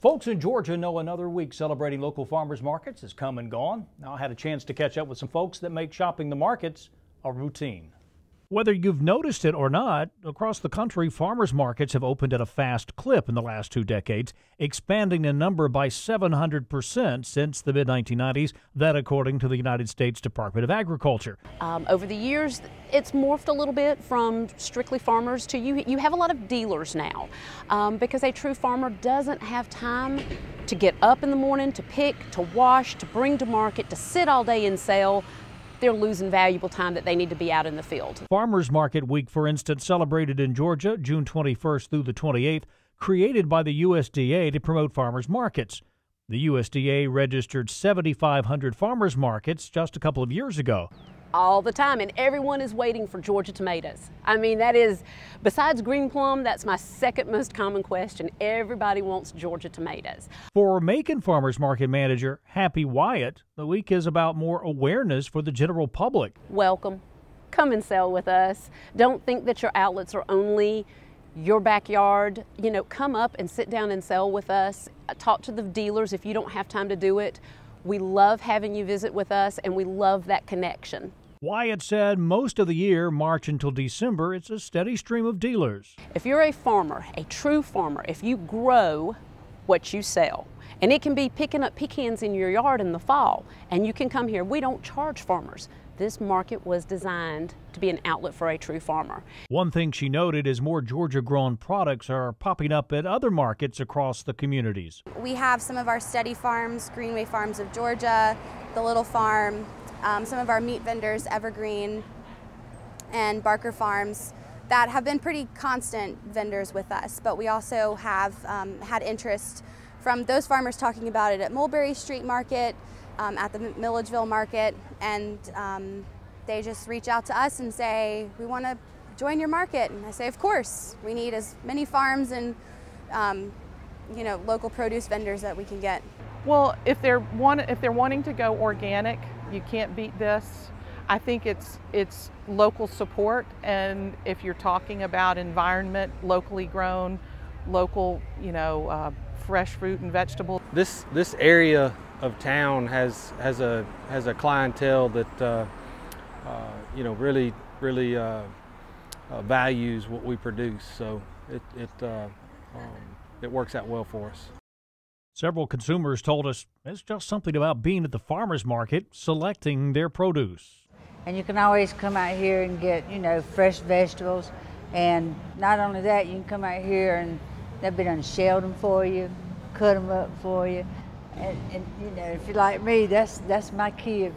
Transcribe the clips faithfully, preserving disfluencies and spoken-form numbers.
Folks in Georgia know another week celebrating local farmers markets is come and gone. Now, I had a chance to catch up with some folks that make shopping the markets a routine. Whether you've noticed it or not, across the country, farmers markets have opened at a fast clip in the last two decades, expanding in number by seven hundred percent since the mid nineteen nineties, that according to the United States Department of Agriculture. Um, over the years, it's morphed a little bit from strictly farmers to you. You have a lot of dealers now um, because a true farmer doesn't have time to get up in the morning, to pick, to wash, to bring to market, to sit all day and sell. They're losing valuable time that they need to be out in the field. Farmers Market Week, for instance, celebrated in Georgia June twenty-first through the twenty-eighth, created by the U S D A to promote farmers markets. The U S D A registered seventy-five hundred farmers markets just a couple of years ago. All the time, and everyone is waiting for Georgia tomatoes. I mean, that is, besides green plum, that's my second most common question. Everybody wants Georgia tomatoes. For Macon Farmers Market Manager Happy Wyatt, the week is about more awareness for the general public. Welcome. Come and sell with us. Don't think that your outlets are only your backyard. You know, come up and sit down and sell with us. Talk to the dealers if you don't have time to do it. We love having you visit with us, and we love that connection. Wyatt said most of the year, March until December, it's a steady stream of dealers. If you're a farmer, a true farmer, if you grow what you sell, and it can be picking up pecans in your yard in the fall, and you can come here. We don't charge farmers. This market was designed to be an outlet for a true farmer. One thing she noted is more Georgia-grown products are popping up at other markets across the communities. We have some of our Steady Farms, Greenway Farms of Georgia, The Little Farm, um, some of our meat vendors, Evergreen and Barker Farms, that have been pretty constant vendors with us, but we also have um, had interest from those farmers talking about it at Mulberry Street Market, Um, at the Milledgeville Market, and um, they just reach out to us and say, we want to join your market. And I say, of course, we need as many farms and um, you know, local produce vendors that we can get. Well, if they're, want, if they're wanting to go organic, you can't beat this. I think it's, it's local support, and if you're talking about environment, locally grown, local, you know, uh, fresh fruit and vegetable. This, this area of town has has a has a clientele that uh, uh, you know really really uh, uh, values what we produce, so it it uh, um, it works out well for us. Several consumers told us it's just something about being at the farmers market, selecting their produce. And you can always come out here and get you know fresh vegetables, and not only that, you can come out here and they've been done shelled them for you, cut them up for you. And, and, you know, if you're like me, that's that's my key of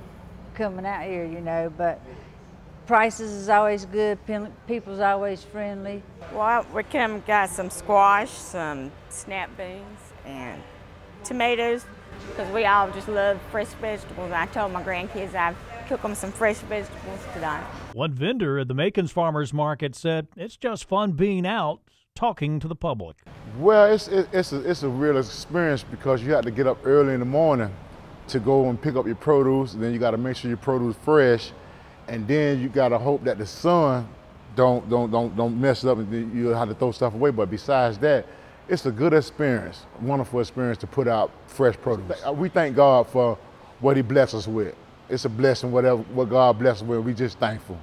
coming out here, you know, but prices is always good, people's always friendly. Well, we come got some squash, some snap beans, and tomatoes, because we all just love fresh vegetables. I told my grandkids I'd cook them some fresh vegetables tonight. One vendor at the Macon Farmers Market said it's just fun being out, talking to the public. Well, it's, it, it's, a, it's a real experience because you have to get up early in the morning to go and pick up your produce, and then you got to make sure your produce is fresh, and then you got to hope that the sun don't, don't, don't, don't mess it up and then you'll have to throw stuff away. But besides that, it's a good experience, a wonderful experience to put out fresh produce. We thank God for what He blessed us with. It's a blessing, whatever what God blessed us with, we're just thankful.